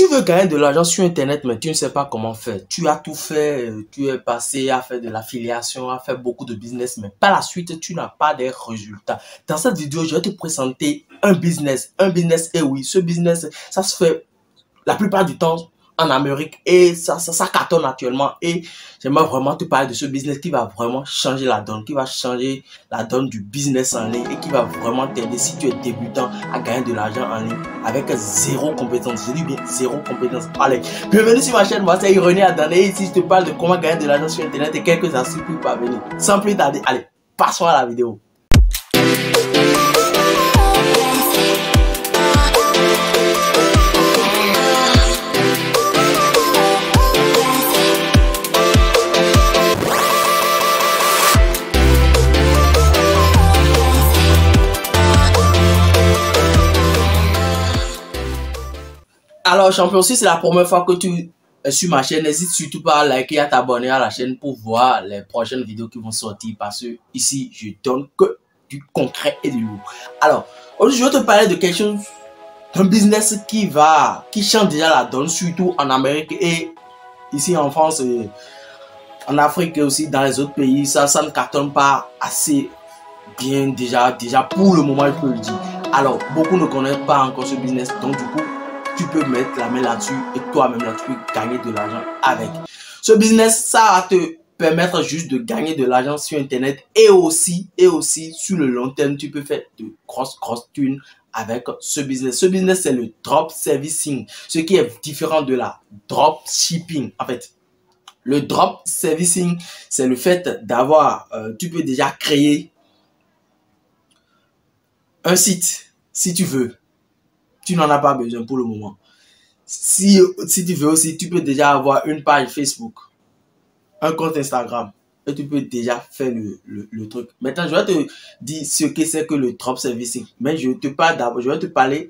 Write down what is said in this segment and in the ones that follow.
Tu veux gagner de l'argent sur Internet, mais tu ne sais pas comment faire. Tu as tout fait, tu es passé à faire de l'affiliation, à faire beaucoup de business, mais par la suite, tu n'as pas des résultats. Dans cette vidéo, je vais te présenter un business, et oui, ce business, ça se fait la plupart du temps en Amérique et ça cartonne actuellement. Et j'aimerais vraiment te parler de ce business qui va vraiment changer la donne, qui va changer la donne du business en ligne et qui va vraiment t'aider si tu es débutant à gagner de l'argent en ligne avec zéro compétence. Je dis bien zéro compétence. Allez, bienvenue sur ma chaîne, moi c'est Iréné Adande et ici je te parle de comment gagner de l'argent sur Internet et quelques astuces pour parvenir. Sans plus tarder, allez, passons à la vidéo. Alors champion, si c'est la première fois que tu es sur ma chaîne, n'hésite surtout pas à liker et à t'abonner à la chaîne pour voir les prochaines vidéos qui vont sortir parce que ici, je donne que du concret et du lourd. Alors, aujourd'hui, je vais te parler de quelque chose, d'un business qui change déjà la donne, surtout en Amérique et ici en France, et en Afrique et aussi dans les autres pays. Ça ne cartonne pas assez bien déjà pour le moment, je peux le dire. Alors, beaucoup ne connaissent pas encore ce business, donc du coup, tu peux mettre la main là-dessus et toi-même là, tu peux gagner de l'argent avec. Ce business, ça va te permettre juste de gagner de l'argent sur Internet et aussi sur le long terme, tu peux faire de grosses thunes avec ce business. Ce business, c'est le drop servicing, ce qui est différent de la drop shipping. En fait, le drop servicing, c'est le fait d'avoir, tu peux déjà créer un site si tu veux. Tu n'en as pas besoin pour le moment. Si tu veux aussi, tu peux déjà avoir une page Facebook, un compte Instagram, et tu peux déjà faire le truc. Maintenant, je vais te dire ce que c'est que le drop servicing. Mais je vais te parler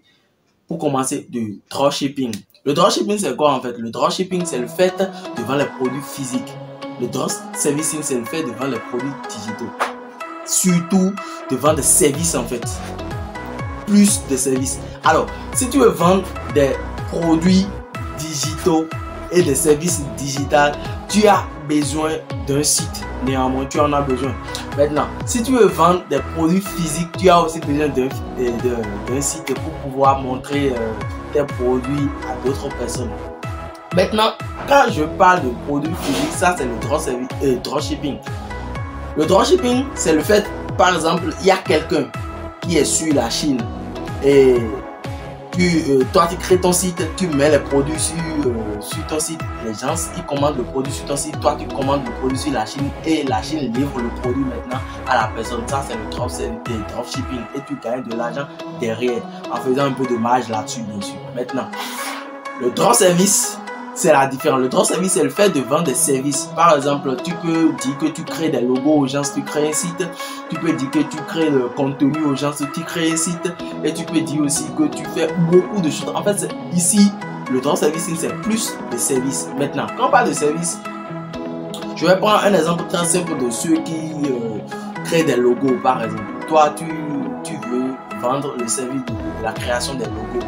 pour commencer du dropshipping. Le dropshipping, c'est quoi en fait? Le dropshipping, c'est le fait de vendre les produits physiques. Le drop servicing, c'est le fait de vendre les produits digitaux. Surtout de vendre des services en fait. Plus de services. Alors, si tu veux vendre des produits digitaux et des services digitaux, tu as besoin d'un site. Néanmoins, tu en as besoin. Maintenant, si tu veux vendre des produits physiques, tu as aussi besoin d'un site pour pouvoir montrer tes produits à d'autres personnes. Maintenant, quand je parle de produits physiques, ça c'est le dropshipping. Le dropshipping, c'est le fait, par exemple, il y a quelqu'un qui est sur la Chine. Et toi, tu crées ton site, tu mets les produits sur ton site. Les gens, ils commandent le produit sur ton site. Toi, tu commandes le produit sur la Chine et la Chine livre le produit maintenant à la personne. Ça, c'est le dropshipping. Et tu gagnes de l'argent derrière en faisant un peu de marge là-dessus, bien sûr. Maintenant, le drop service, c'est la différence. Le drop service, c'est le fait de vendre des services. Par exemple, tu peux dire que tu crées des logos aux gens, tu crées un site. Tu peux dire que tu crées le contenu aux gens, tu crées un site. Et tu peux dire aussi que tu fais beaucoup de choses. En fait, ici, le drop service, c'est plus de services. Maintenant, quand on parle de services, je vais prendre un exemple très simple de ceux qui créent des logos. Par exemple, toi, tu veux vendre le service de la création des logos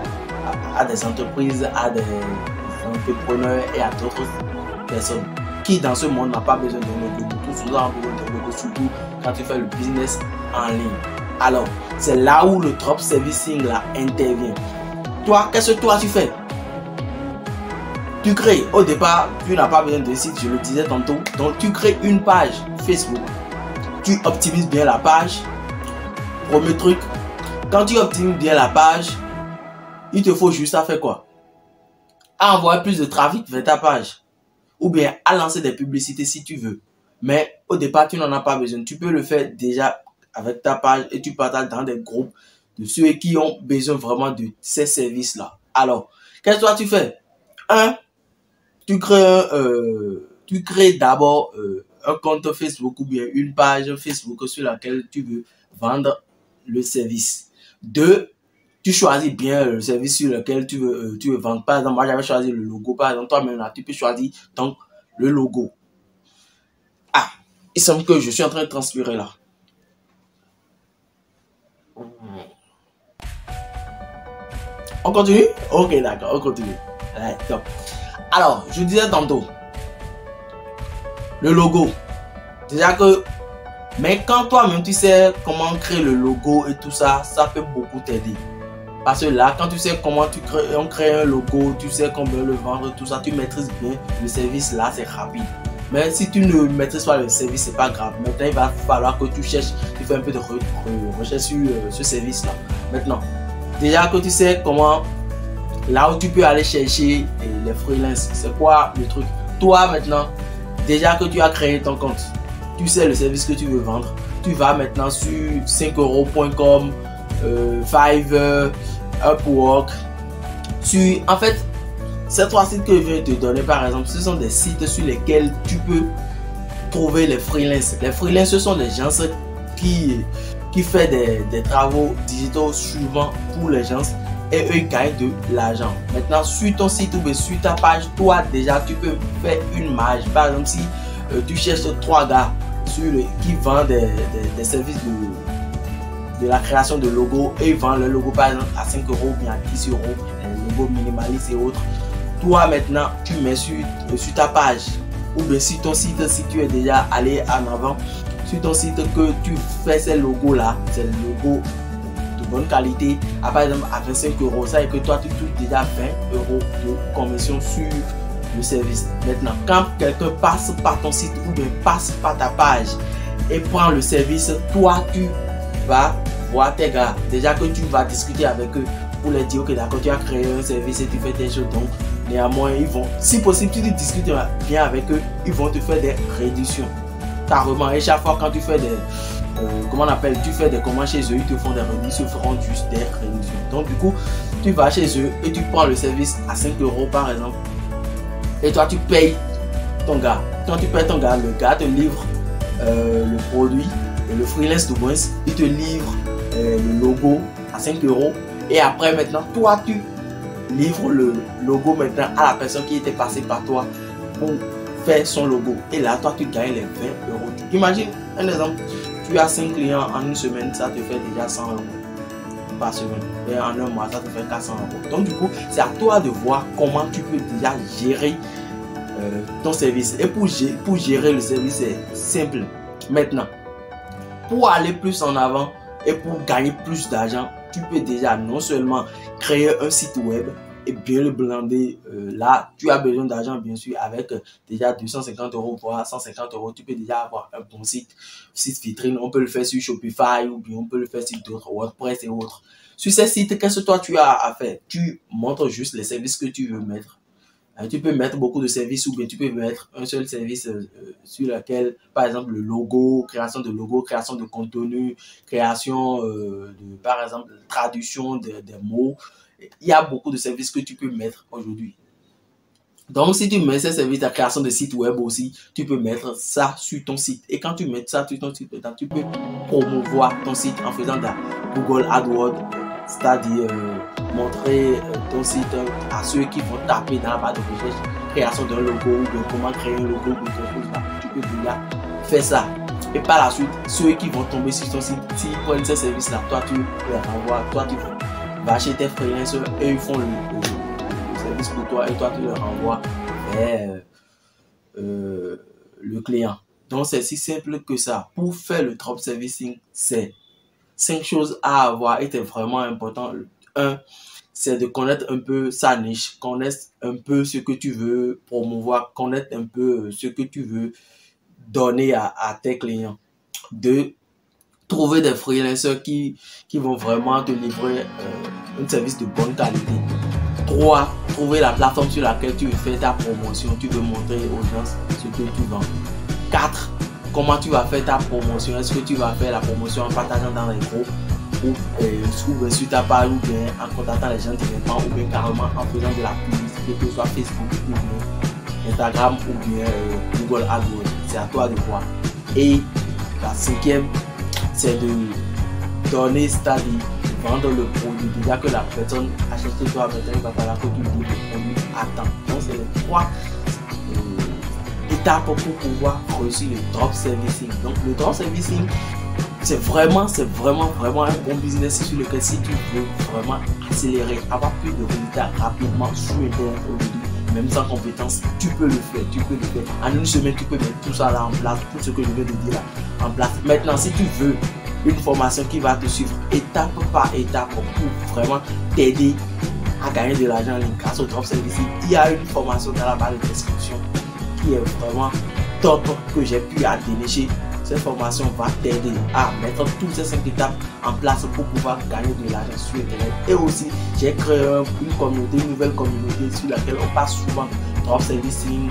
à des entreprises, à des entrepreneurs et à d'autres personnes qui dans ce monde n'a pas besoin de logo. Tout le monde a besoin de logo, surtout quand tu fais le business en ligne. Alors c'est là où le drop servicing là intervient. Toi, qu'est-ce que toi tu fais? Tu crées. Au départ, tu n'as pas besoin de site, je le disais tantôt. Donc tu crées une page Facebook, tu optimises bien la page. Premier truc, quand tu optimises bien la page, il te faut juste à faire quoi? À envoyer plus de trafic vers ta page ou bien à lancer des publicités si tu veux. Mais au départ, tu n'en as pas besoin. Tu peux le faire déjà avec ta page et tu partages dans des groupes de ceux qui ont besoin vraiment de ces services-là. Alors, qu'est-ce que toi tu fais? Un, tu crées d'abord un compte Facebook ou bien une page Facebook sur laquelle tu veux vendre le service. Deux, tu choisis bien le service sur lequel tu veux vendre. Par exemple, moi j'avais choisi le logo. Par exemple, toi-même là, tu peux choisir donc le logo. Ah, il semble que je suis en train de transpirer là. On continue? Ok, d'accord, on continue. Ouais, top. Alors, je disais tantôt, le logo. Déjà que, mais quand toi-même tu sais comment créer le logo et tout ça, ça peut beaucoup t'aider. Parce que là, quand tu sais comment tu crées, on crée un logo, tu sais combien le vendre, tout ça, tu maîtrises bien le service, là, c'est rapide. Mais si tu ne maîtrises pas le service, c'est pas grave. Maintenant, il va falloir que tu cherches, tu fais un peu de recherche sur ce service-là. Maintenant, déjà que tu sais comment, là où tu peux aller chercher les freelances, c'est quoi le truc? Toi, maintenant, déjà que tu as créé ton compte, tu sais le service que tu veux vendre, tu vas maintenant sur 5euros.com, Fiverr, Upwork, en fait, ces trois sites que je viens de te donner, par exemple, ce sont des sites sur lesquels tu peux trouver les freelances. Les freelances, ce sont des gens qui font des travaux digitaux souvent pour les gens et eux gagnent de l'argent. Maintenant, sur ton site ou sur ta page, toi déjà, tu peux faire une marge. Par exemple, si tu cherches trois gars qui vendent des services de la création de logos et ils vendent le logo par exemple à 5 € bien à 10 €, les logos minimalistes et autres. Toi maintenant tu mets sur ta page ou bien sur ton site, si tu es déjà allé en avant sur ton site, que tu fais ces logos là, ces logos de bonne qualité à par exemple à 25 €, ça et que toi tu touches déjà 20 € de commission sur le service. Maintenant quand quelqu'un passe par ton site ou bien passe par ta page et prend le service, toi tu vas voir tes gars, déjà que tu vas discuter avec eux pour leur dire ok d'accord, tu as créé un service et tu fais tes choses, donc néanmoins ils vont, si possible tu discutes bien avec eux, ils vont te faire des réductions carrément. Et chaque fois quand tu fais des comment on appelle, tu fais des commandes chez eux, ils te font des réductions, ils feront juste des réductions. Donc du coup tu vas chez eux et tu prends le service à 5 € par exemple et toi tu payes ton gars. Quand tu payes ton gars, le gars te livre le produit, le freelance de moins, il te livre le logo à 5 € et après maintenant toi tu livres le logo maintenant à la personne qui était passée par toi pour faire son logo et là toi tu gagnes les 20 €. Imagine un exemple, tu as 5 clients en une semaine, ça te fait déjà 100 € par semaine et en un mois ça te fait 400 €. Donc du coup c'est à toi de voir comment tu peux déjà gérer ton service. Et pour gérer le service c'est simple. Maintenant pour aller plus en avant et pour gagner plus d'argent, tu peux déjà non seulement créer un site web et bien le blender. Là, tu as besoin d'argent bien sûr, avec déjà 250 € voire 150 €. Tu peux déjà avoir un bon site vitrine. On peut le faire sur Shopify ou bien on peut le faire sur d'autres WordPress et autres. Sur ces sites, qu'est-ce que toi tu as à faire? Tu montres juste les services que tu veux mettre. Tu peux mettre beaucoup de services ou bien tu peux mettre un seul service sur lequel, par exemple, le logo, création de contenu, création, par exemple, traduction des mots. Il y a beaucoup de services que tu peux mettre aujourd'hui. Donc, si tu mets ces services de création de site web aussi, tu peux mettre ça sur ton site. Et quand tu mets ça sur ton site, tu peux promouvoir ton site en faisant de Google AdWords, c'est-à-dire montrer ton site à ceux qui vont taper dans la barre de recherche création d'un logo ou de comment créer un logo ou quelque chose là. Tu peux déjà faire ça et par la suite ceux qui vont tomber sur ton site, s'ils prennent ce service là, toi tu les renvoies, toi tu vas chez tes freelances et ils font le service pour toi et toi tu les renvoies vers le client. Donc c'est si simple que ça. Pour faire le drop servicing, c'est 5 choses à avoir et c'est vraiment important. 1, c'est de connaître un peu sa niche, connaître un peu ce que tu veux promouvoir, connaître un peu ce que tu veux donner à tes clients. 2, trouver des freelancers qui vont vraiment te livrer un service de bonne qualité. 3, trouver la plateforme sur laquelle tu veux faire ta promotion, tu veux montrer aux gens ce que tu vends. 4, comment tu vas faire ta promotion, est-ce que tu vas faire la promotion en partageant dans les groupes ou sur ta page ou bien en contactant les gens directement ou bien carrément en faisant de la publicité, que ce soit Facebook ou bien Instagram ou bien Google AdWords. C'est à toi de voir. Et la 5e, c'est de donner, c'est-à-dire vendre le produit. Déjà que la personne achète chez toi, maintenant il va falloir que tu livres le produit à temps. Donc c'est les 3 étapes pour pouvoir réussir le drop servicing. Donc le drop servicing, C'est vraiment un bon business sur lequel si tu veux vraiment accélérer, avoir plus de résultats rapidement sur Internet aujourd'hui, même sans compétence, tu peux le faire, En une semaine, tu peux mettre tout ça là en place, tout ce que je viens de dire là en place. Maintenant, si tu veux une formation qui va te suivre étape par étape pour vraiment t'aider à gagner de l'argent en ligne grâce au dropshipping, il y a une formation dans la barre de description qui est vraiment top que j'ai pu dénicher. Cette formation va t'aider à mettre toutes ces 5 étapes en place pour pouvoir gagner de l'argent sur Internet. Et aussi, j'ai créé une communauté, une nouvelle communauté sur laquelle on passe souvent drop servicing,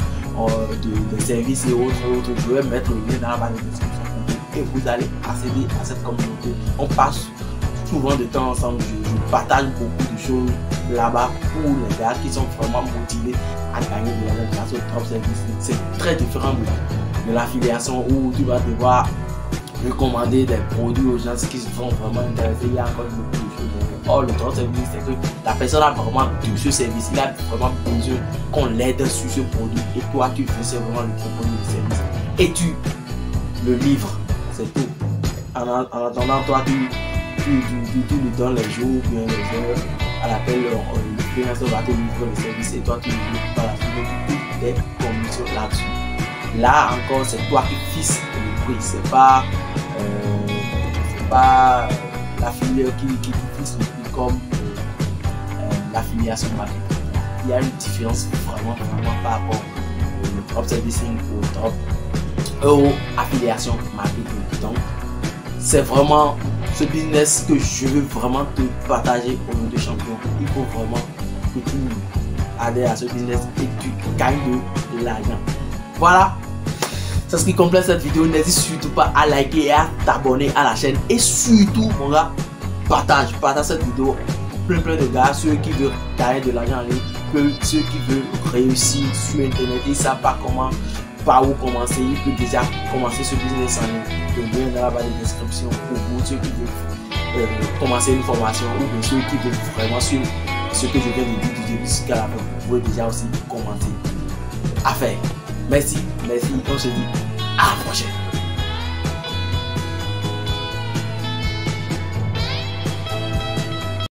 des services et autres. Je vais mettre le lien dans la barre de description et vous allez accéder à cette communauté. On passe souvent de temps ensemble. Je partage beaucoup de choses là-bas pour les gars qui sont vraiment motivés à gagner de l'argent grâce au drop servicing. C'est très différent de l'affiliation où tu vas devoir recommander des produits aux gens qui sont vraiment intéressés. Il y a encore beaucoup de choses. Or, le drop service, c'est que la personne a vraiment tout ce service, il a vraiment besoin qu'on l'aide sur ce produit et toi tu fais vraiment le proposer le service et tu le livres, c'est tout. En attendant, toi tu lui donnes les jours, bien les heures à laquelle le freelancer va te livrer le service et toi tu lui livres par la suite des commissions là-dessus. Là encore, c'est toi qui fixe le prix, c'est pas l'affiliation qui fixe le prix comme l'affiliation marketing. Il y a une différence vraiment par rapport au drop servicing ou affiliation marketing. Donc c'est vraiment ce business que je veux vraiment te partager au nom de champion. Il faut vraiment que tu adhères à ce business et que tu gagnes de l'argent. Voilà, c'est ce qui complète cette vidéo. N'hésite surtout pas à liker et à t'abonner à la chaîne. Et surtout, mon gars, partage cette vidéo. Plein de gars, ceux qui veulent gagner de l'argent en ligne, ceux qui veulent réussir sur Internet, ils ne savent pas comment, par où commencer. Ils peuvent déjà commencer ce business en ligne. Le lien dans la barre de description pour vous, ceux qui veulent commencer une formation ou ceux qui veulent vraiment suivre ce que je viens de dire du début jusqu'à la fin. Vous pouvez déjà aussi commenter à faire. Merci, on se dit à la prochaine.